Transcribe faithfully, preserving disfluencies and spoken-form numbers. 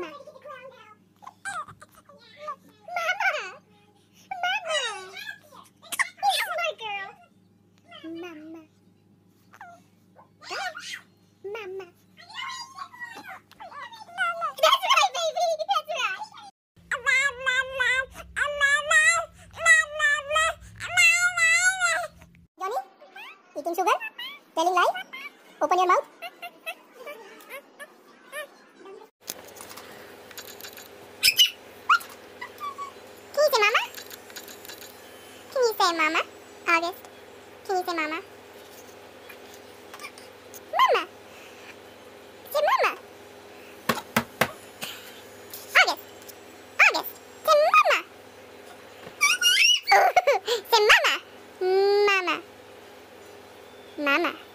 Mama. Mama. Mama. That's my girl. Mama. Mama. Eating sugar? Telling lies? Open your mouth? Can you say mama? Can you say mama? August? Can you say mama? Mama! Say mama! August! August! Say mama! Say mama! Mama! Mama.